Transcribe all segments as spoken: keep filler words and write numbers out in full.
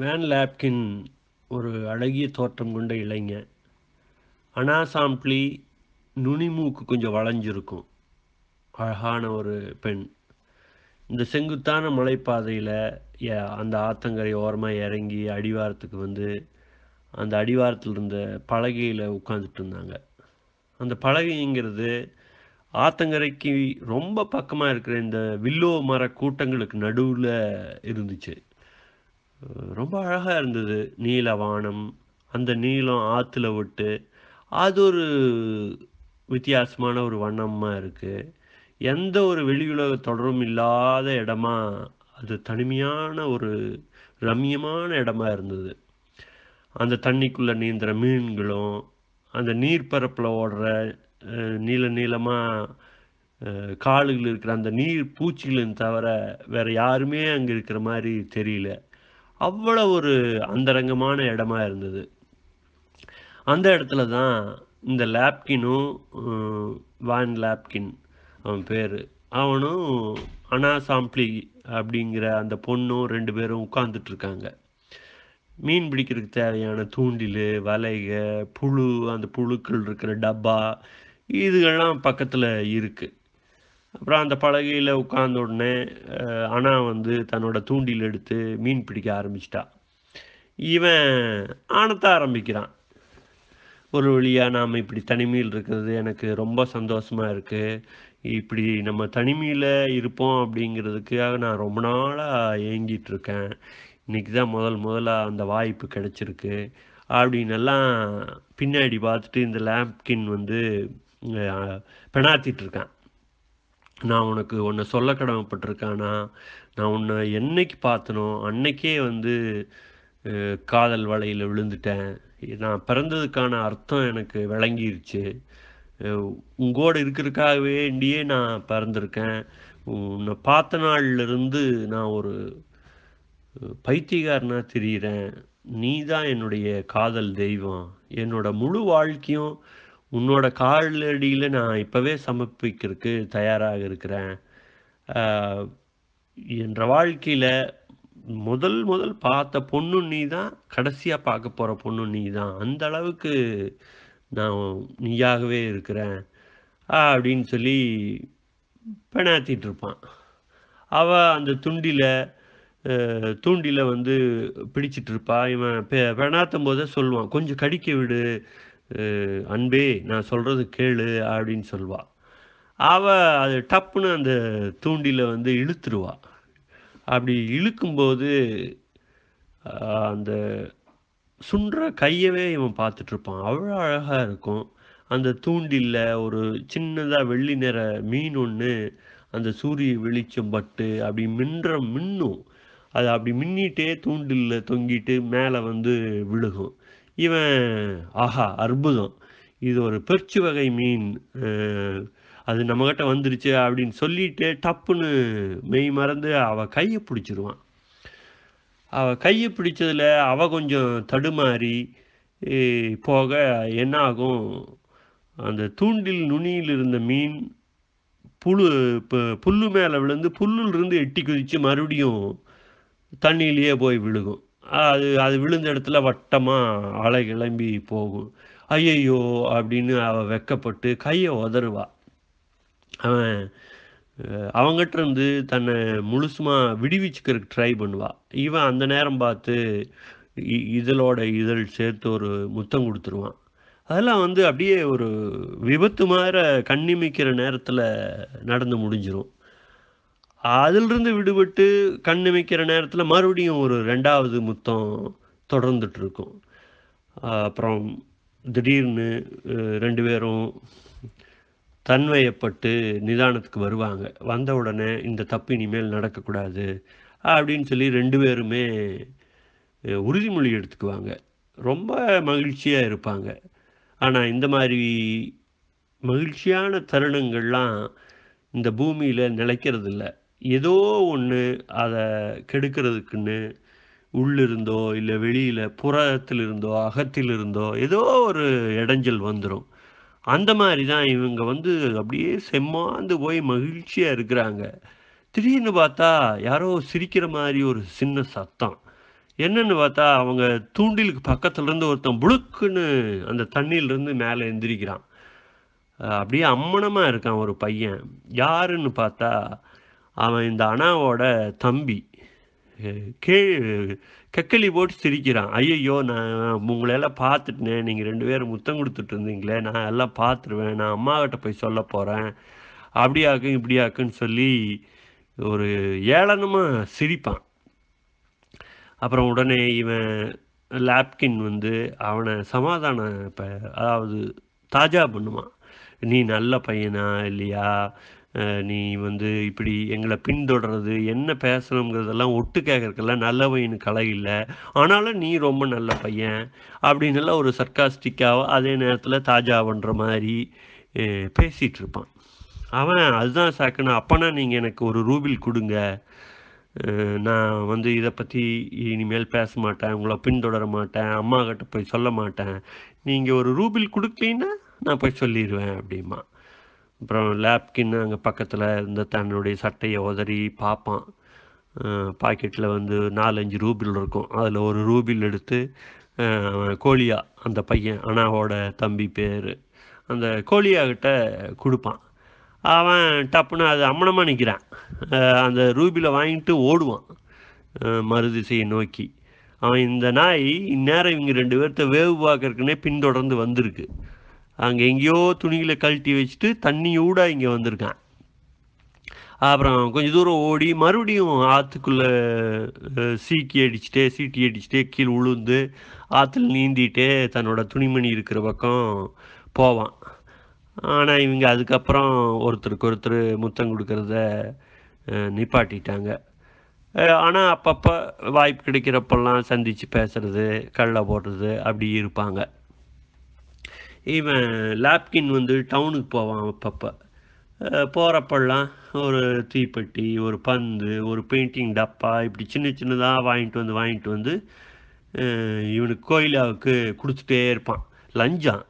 Van லாப்கின் ஒரு அழகிய தோற்றம் கொண்ட இளைஞன். அனாசாம்பிளி நுனிமூக்கு கொஞ்சம் வளைஞ்சிருக்கும் அழகான ஒரு பெண். இந்த செங்குத்தான மலைப்பாதையில் அந்த ஆத்தங்கரை ஓரமாக இறங்கி அடிவாரத்துக்கு வந்து அந்த அடிவாரத்தில் இருந்த பலகையில் உட்காந்துட்டு இருந்தாங்க. அந்த பலகைங்கிறது ஆத்தங்கரைக்கு ரொம்ப பக்கமாக இருக்கிற இந்த வில்லோ மர கூட்டங்களுக்கு நடுவில் இருந்துச்சு. ரொம்ப அழகாக இருந்தது நீல வானம். அந்த நீளம் ஆற்றுல விட்டு அது ஒரு வித்தியாசமான ஒரு வண்ணமாக இருக்குது. எந்த ஒரு வெளி உலக தொடரும் இல்லாத இடமா அது தனிமையான ஒரு ரம்மியமான இடமா இருந்தது. அந்த தண்ணிக்குள்ளே நீந்துற மீன்களும் அந்த நீர்ப்பரப்பில் ஓடுற நீள நீளமாக காலுகள் இருக்கிற அந்த நீர் பூச்சிகளும் தவிர வேறு யாருமே அங்கே இருக்கிற மாதிரி தெரியல. அவ்வளோ ஒரு அந்தரங்கமான இடமா இருந்தது. அந்த இடத்துல தான் இந்த லாப்கினும் வான் லாப்கின் அவன் பேர், அவனும் அனாசாம்பிளி அப்படிங்கிற அந்த பொண்ணும் ரெண்டு பேரும் உட்காந்துட்ருக்காங்க. மீன் பிடிக்கிறதுக்கு தேவையான தூண்டில், வலைக, புழு, அந்த புழுக்கள் இருக்கிற டப்பா, இதுகள்லாம் பக்கத்தில் இருக்குது. அப்புறம் அந்த பலகையில் உட்கார்ந்த உடனே அனா வந்து தன்னோட தூண்டில் எடுத்து மீன் பிடிக்க ஆரம்பிச்சிட்டா. இவன் ஆனத்த ஆரம்பிக்கிறான். ஒரு வழியாக நாம் இப்படி தனிமையில் இருக்கிறது எனக்கு ரொம்ப சந்தோஷமாக இருக்குது. இப்படி நம்ம தனிமையில் இருப்போம் அப்படிங்கிறதுக்காக நான் ரொம்ப நாளாக ஏங்கிட்டுருக்கேன். இன்றைக்கி தான் முதல் முதலாக அந்த வாய்ப்பு கிடைச்சிருக்கு அப்படின்னெல்லாம் பின்னாடி பார்த்துட்டு இந்த லாப்கின் வந்து பெணாத்திட்ருக்கான். நான் உனக்கு உன்னை சொல்ல கடமைப்பட்டிருக்கானா, நான் உன்னை என்னைக்கு பார்த்தனோ அன்னைக்கே வந்து காதல் வலையில் விழுந்துட்டேன். நான் பிறந்ததுக்கான அர்த்தம் எனக்கு விளங்கிருச்சு. உங்கோடு இருக்கிறதுக்காகவே வேண்டியே நான் பிறந்திருக்கேன். உன்னை பார்த்த நாள்லேருந்து நான் ஒரு பைத்தியக்காரனாக தெரிகிறேன். நீ தான் என்னுடைய காதல் தெய்வம். என்னோட முழு வாழ்க்கையும் உன்னோட காலடியில் நான் இப்போவே சமர்ப்பிக்கிறதுக்கு தயாராக இருக்கிறேன். என்ற வாழ்க்கையில் முதல் முதல் பார்த்த பொண்ணு நீ தான், கடைசியாக பார்க்க போகிற பொண்ணு நீ தான். அந்த அளவுக்கு நான் நீயாகவே இருக்கிறேன் அப்படின்னு சொல்லி பெணாத்திட்டு இருப்பான். அவள் அந்த துண்டில் தூண்டில வந்து பிடிச்சிட்டு இருப்பா. இவன் பெ பெணாத்தும் போதே சொல்லுவான், கொஞ்சம் கடிக்க விடு அன்பே, நான் சொல்கிறது கேளு அப்படின்னு சொல்வா. அவள் அது டப்புன்னு அந்த தூண்டில வந்து இழுத்துருவா. அப்படி இழுக்கும்போது அந்த சுன்ற கையவே இவன் பார்த்துட்ருப்பான். அவ்வளோ அழகாக இருக்கும். அந்த தூண்டில ஒரு சின்னதாக வெள்ளி நிற மீன் ஒன்று அந்த சூரிய வெளிச்சம் பட்டு அப்படி மின்ற மின்னும். அது அப்படி மின்னிட்டே தூண்டில் தொங்கிட்டு மேலே வந்து விழுகும். இவன் ஆஹா அற்புதம், இது ஒரு பெருச்சு வகை மீன், அது நம்மகிட்ட வந்துருச்சு அப்படின்னு சொல்லிட்டு டப்புன்னு மெய் மறந்து அவள் கையை பிடிச்சிருவான். அவள் கையை பிடிச்சதில் அவள் கொஞ்சம் தடுமாறி போக என்ன ஆகும், அந்த தூண்டில் நுனியில் இருந்த மீன் புழு இப்போ புல் மேலே விழுந்து புல்லுலேருந்து எட்டி குதித்து மறுபடியும் தண்ணியிலேயே போய் விழுகும். அது அது விழுந்த இடத்துல வட்டமாக அலை கிளம்பி போகும். ஐயையோ அப்படின்னு அவள் வெக்கப்பட்டு கையை உதறுவா. அவன் அவங்ககிட்டருந்து தன்னை முழுசுமாக விடுவிச்சுக்கிறதுக்கு ட்ரை பண்ணுவா. இவன் அந்த நேரம் பார்த்து இதழோட இதழ் சேர்த்து ஒரு முத்தம் கொடுத்துருவான். அதெல்லாம் வந்து அப்படியே ஒரு விபத்து மாதிரி கண்ணிமைக்கிற நேரத்தில் நடந்து முடிஞ்சிடும். அதிலிருந்து விடுபட்டு கண்ணிமைக்கிற நேரத்தில் மறுபடியும் ஒரு ரெண்டாவது முத்தம் தொடர்ந்துட்டுருக்கும். அப்புறம் திடீர்னு ரெண்டு பேரும் தன்மையப்பட்டு நிதானத்துக்கு வருவாங்க. வந்த உடனே இந்த தப்பு இனிமேல் நடக்கக்கூடாது அப்படின்னு சொல்லி ரெண்டு பேருமே உறுதிமொழி எடுத்துக்குவாங்க. ரொம்ப மகிழ்ச்சியாக இருப்பாங்க. ஆனால் இந்த மாதிரி மகிழ்ச்சியான தருணங்கள்லாம் இந்த பூமியில் நிலைக்கிறதில்ல. ஏதோ ஒன்று அதை கெடுக்கிறதுக்குன்னு உள்ளிருந்தோ இல்லை வெளியில் புறத்திலிருந்தோ அகத்திலிருந்தோ ஏதோ ஒரு இடைஞ்சல் வந்துடும். அந்த மாதிரி தான் இவங்க வந்து அப்படியே செம்மாந்து போய் மகிழ்ச்சியாக இருக்கிறாங்க. திடீர்னு பார்த்தா யாரோ சிரிக்கிற மாதிரி ஒரு சின்ன சத்தம். என்னன்னு பார்த்தா அவங்க தூண்டிலுக்கு பக்கத்துல இருந்து ஒருத்தன் புழுக்குன்னு அந்த தண்ணியிலிருந்து மேலே எந்திரிக்கிறான். அப்படியே அம்மனமா இருக்கான் ஒரு பையன். யாருன்னு பார்த்தா அவன் இந்த அண்ணாவோட தம்பி. கீழ் கக்களி போட்டு சிரிக்கிறான். ஐயோ நான் உங்களெல்லாம் பார்த்துட்டேன், நீங்கள் ரெண்டு பேரும் முத்தம் கொடுத்துட்டு இருந்தீங்களே, நான் எல்லாம் பார்த்துருவேன், நான் அம்மாக்கிட்ட போய் சொல்ல போகிறேன், அப்படியாக்கும் இப்படியாக்குன்னு சொல்லி ஒரு ஏளனமாக சிரிப்பான். அப்புறம் உடனே இவன் லாப்கின் வந்து அவனை சமாதான ப அதாவது தாஜா பண்ணுவான். நீ நல்ல பையனா இல்லையா, நீ வந்து இப்படி எங்களை பின்தொடர்றது என்ன பேசணுங்கிறதெல்லாம் ஒட்டு கேட்கறக்கெல்லாம் நல்லவைன்னு கலை இல்லை, ஆனாலும் நீ ரொம்ப நல்ல பையன் அப்படின்னு ஒரு சர்க்காஸ்டிக்காக அதே நேரத்தில் தாஜா பண்ணுற மாதிரி பேசிகிட்டு இருப்பான் அவன். அதுதான் சாக்குனா அப்போனா நீங்கள் எனக்கு ஒரு ரூபில் கொடுங்க, நான் வந்து இதை பற்றி இனிமேல் பேச மாட்டேன், உங்களை பின்தொடர மாட்டேன், அம்மா கிட்ட போய் சொல்ல மாட்டேன், நீங்கள் ஒரு ரூபில் கொடுக்கலீன்னா நான் போய் சொல்லிடுவேன் அப்படிமா. அப்புறம் லேப்கின் அங்கே பக்கத்தில் இருந்த தன்னுடைய சட்டையை உதறி பார்ப்பான். பாக்கெட்டில் வந்து நாலஞ்சு ரூபில் இருக்கும். அதில் ஒரு ரூபில் எடுத்து கோலியா, அந்த பையன் அண்ணாவோட தம்பி பேர், அந்த கோலியாக்கிட்ட கொடுப்பான். அவன் டப்புன்னு அது அம்மனமாக நிற்கிறான். அந்த ரூபியில் வாங்கிட்டு ஓடுவான் மறுதிசையை நோக்கி. அவன் இந்த நாய் இந்நேரம் இவங்க ரெண்டு பேர்த்த வேவு பார்க்கறக்குன்னே பின்தொடர்ந்து வந்திருக்கு. அங்கே எங்கேயோ துணிகளை கழட்டி வச்சுட்டு தண்ணியூட இங்கே வந்திருக்கான். அப்புறம் கொஞ்சம் தூரம் ஓடி மறுபடியும் ஆற்றுக்குள்ளே சீக்கி அடிச்சுட்டே சீட்டி அடிச்சுட்டே கீழே உளுந்து ஆற்றுல நீந்திட்டே தன்னோட துணிமணி இருக்கிற பக்கம் போவான். ஆனால் இவங்க அதுக்கப்புறம் ஒருத்தருக்கு ஒருத்தர் முத்தம் கொடுக்கறத நிப்பாட்டிட்டாங்க. ஆனால் அப்பப்போ வாய்ப்பு கிடைக்கிறப்பெல்லாம் சந்தித்து பேசுறது, கல்லை போடுறது அப்படி இருப்பாங்க. இவன் லாப்கின் வந்து டவுனுக்கு போவான். அப்பப்போ போகிறப்பெல்லாம் ஒரு தீப்பெட்டி, ஒரு பந்து, ஒரு பெயிண்டிங் டப்பா இப்படி சின்ன சின்னதாக வாங்கிட்டு வந்து வாங்கிட்டு வந்து இவனுக்கு கோயிலாவுக்கு கொடுத்துட்டே இருப்பான். லஞ்சான்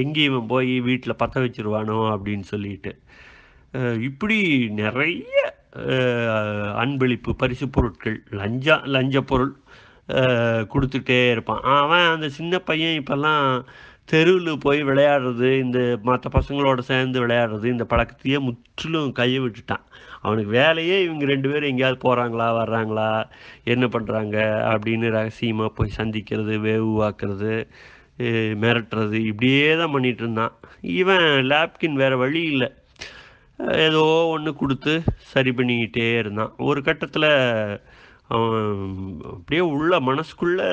எங்கேயும் போய் வீட்டில் பற்ற வச்சுருவானோ அப்படின்னு சொல்லிட்டு இப்படி நிறைய அன்பளிப்பு பரிசு பொருட்கள் லஞ்சா லஞ்ச பொருள் கொடுத்துட்டே இருப்பான் அவன். அந்த சின்ன பையன் இப்போல்லாம் தெருவில் போய் விளையாடுறது, இந்த மற்ற பசங்களோட சேர்ந்து விளையாடுறது, இந்த பழக்கத்தையே முற்றிலும் கையை விட்டுட்டான். அவனுக்கு வேலையே இவங்க ரெண்டு பேரும் எங்கேயாவது போகிறாங்களா வர்றாங்களா என்ன பண்ணுறாங்க அப்படின்னு ரகசியமாக போய் சந்திக்கிறது, வேவு வாக்குறது, மிரட்டுறது, இப்படியே தான் பண்ணிகிட்டு இருந்தான் இவன். லாப்கின் வேறு வழி இல்லை, ஏதோ ஒன்று கொடுத்து சரி பண்ணிக்கிட்டே இருந்தான். ஒரு கட்டத்தில் அவன் அப்படியே உள்ள மனசுக்குள்ளே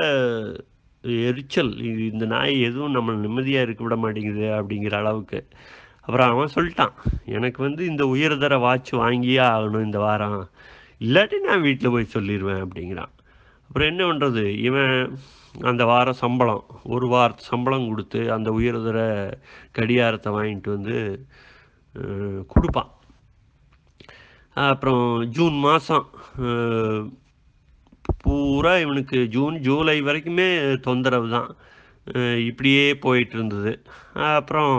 எரிச்சல், இந்த நாய் எதுவும் நம்மளை நிம்மதியாக இருக்க விட மாட்டேங்குது அப்படிங்கிற அளவுக்கு. அப்புறம் அவன் சொல்லிட்டான், எனக்கு வந்து இந்த உயர்தர வாட்ச் வாங்கியே ஆகணும் இந்த வாரம், இல்லாட்டி நான் வீட்டில் போய் சொல்லிடுவேன் அப்படிங்கிறான். அப்புறம் என்ன பண்ணுறது, இவன் அந்த வார சம்பளம் ஒரு வாரத்து சம்பளம் கொடுத்து அந்த உயர்தர கடியாரத்தை வாங்கிட்டு வந்து கொடுப்பான். அப்புறம் ஜூன் மாதம் பூரா இவனுக்கு ஜூன் ஜூலை வரைக்குமே தொந்தரவு தான், இப்படியே போயிட்டு இருந்தது. அப்புறம்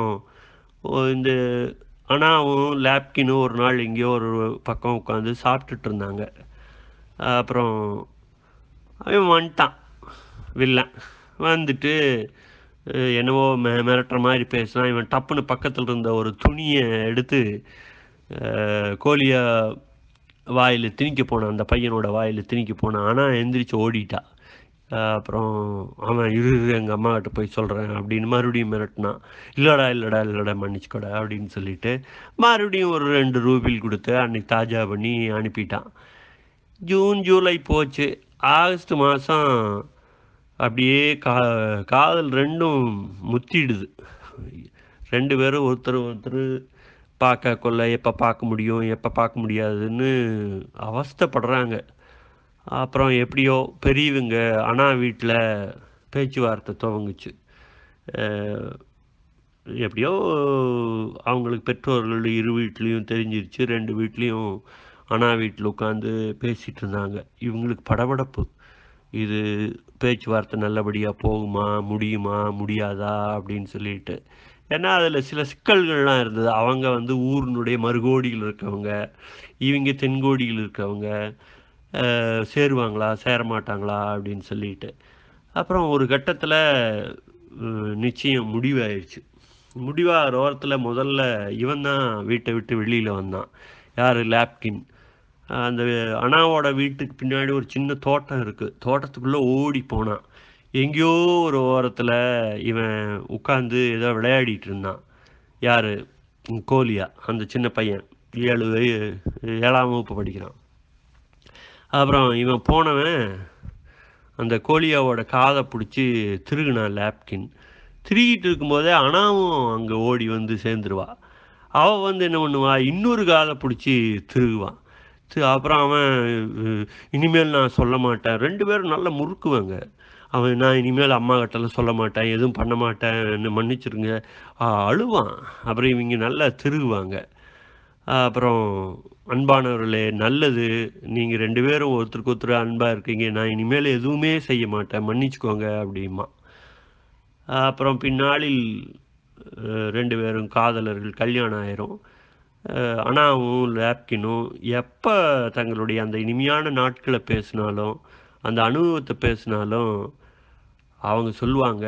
இந்த அண்ணாவும் லாப்கினும் ஒரு நாள் எங்கேயோ ஒரு பக்கம் உட்காந்து சாப்பிட்டுட்டு இருந்தாங்க. அப்புறம் அவன் வந்துட்டான், வில்லன் வந்துட்டு என்னவோ மெ மிரட்டுற மாதிரி பேசினான். இவன் டப்புன்னு பக்கத்தில் இருந்த ஒரு துணியை எடுத்து கோழியை வாயில் திணிக்க போனான், அந்த பையனோட வாயில் திணிக்க போனான். ஆனால் எந்திரிச்சு ஓடிட்டா. அப்புறம் அவன் இரு எங்கள் அம்மாக்கிட்ட போய் சொல்கிறேன் அப்படின்னு மறுபடியும் மிரட்டினான். இல்லைடா இல்லைடா இல்லைடா மன்னிச்சுக்கடா அப்படின்னு சொல்லிட்டு மறுபடியும் ஒரு ரெண்டு ரூபில் கொடுத்து அன்னைக்கு தாஜா பண்ணி அனுப்பிட்டான். ஜூன் ஜூலை போச்சு. ஆகஸ்ட் மாதம் அப்படியே கா காதல் ரெண்டும் முத்திடுது. ரெண்டு பேரும் ஒருத்தர் ஒருத்தர் பார்க்க கொள்ள எப்போ பார்க்க முடியும் எப்போ பார்க்க முடியாதுன்னு அவஸ்தைப்படுறாங்க. அப்புறம் எப்படியோ பெரியவங்க அண்ணா வீட்டில் பேச்சுவார்த்தை துவங்குச்சு. எப்படியோ அவங்களுக்கு பெற்றோர்கள் இரு வீட்லேயும் தெரிஞ்சிருச்சு. ரெண்டு வீட்லேயும் அண்ணா வீட்டில் உட்காந்து பேசிகிட்டு இருந்தாங்க. இவங்களுக்கு படபடப்பு, இது பேச்சுவார்த்தை நல்லபடியாக போகுமா முடியுமா முடியாதா அப்படின்னு சொல்லிட்டு. ஏன்னா அதில் சில சிக்கல்கள்லாம் இருந்தது. அவங்க வந்து ஊரினுடைய மறுகோடியில் இருக்கவங்க, இவங்க தென்கோடியில் இருக்கவங்க, சேருவாங்களா சேரமாட்டாங்களா அப்படின்னு சொல்லிட்டு அப்புறம் ஒரு கட்டத்தில் நிச்சயம் முடிவாயிடுச்சு. முடிவாகிற ஓரத்தில் முதல்ல இவன் தான் வீட்டை விட்டு வெளியில் வந்தான். யார்? லேப்கின். அந்த அண்ணாவோட வீட்டுக்கு பின்னாடி ஒரு சின்ன தோட்டம் இருக்குது. தோட்டத்துக்குள்ளே ஓடி போனான். எங்கேயோ ஒரு ஓரத்தில் இவன் உட்காந்து ஏதோ விளையாடிட்டு இருந்தான். யார்? கோலியா, அந்த சின்ன பையன். ஏழு ஏழாம் வகுப்பு படிக்கிறான். அப்புறம் இவன் போனவன் அந்த கோலியாவோட காதை பிடிச்சி திருகுனான் லேப்கின். திருகிட்டு இருக்கும்போதே அனாவும் அங்கே ஓடி வந்து சேர்ந்துருவா. அவள் வந்து என்ன பண்ணுவா? இன்னொரு காதை பிடிச்சி திருகுவான். அப்புறம் அவன் இனிமேல் நான் சொல்ல மாட்டேன். ரெண்டு பேரும் நல்லா முறுக்குவாங்க. அவன் நான் இனிமேல் அம்மா கிட்டலாம் சொல்ல மாட்டேன், எதுவும் பண்ண மாட்டேன், என்ன மன்னிச்சிருங்க அழுவான். அப்புறம் இவங்க நல்லா திருகுவாங்க. அப்புறம் அன்பானவர்களே, நல்லது, நீங்கள் ரெண்டு பேரும் ஒருத்தருக்கு ஒருத்தர் அன்பாக இருக்கீங்க, நான் இனிமேல் எதுவுமே செய்ய மாட்டேன், மன்னிச்சுக்கோங்க அப்படிமா. அப்புறம் பின்னாளில் ரெண்டு பேரும் காதலர்கள், கல்யாணம் ஆயிரும். அனாவும் லேப்கினும் எப்போ தங்களுடைய அந்த இனிமையான நாட்களை பேசினாலும் அந்த அனுபவத்தை பேசினாலும் அவங்க சொல்லுவாங்க,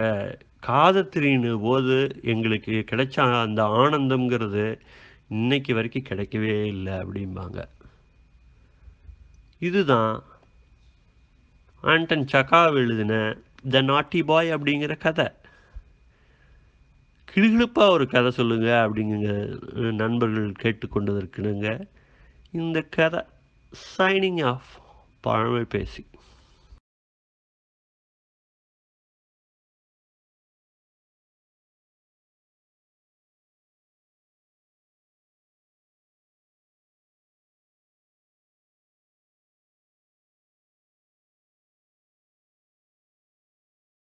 காதத்திரின் போது எங்களுக்கு கிடைச்ச அந்த ஆனந்தங்கிறது இன்னைக்கு வரைக்கும் கிடைக்கவே இல்லை அப்படிம்பாங்க. இதுதான் ஆண்டன் சகாவ் எழுதின த நாட்டி பாய் அப்படிங்கிற கதை. கிளுகிழுப்பாக ஒரு கதை சொல்லுங்க அப்படிங்குங்க நண்பர்கள் கேட்டுக்கொண்டதற்குனுங்க இந்த கதை. சைனிங் ஆஃப், பழமை பேசி.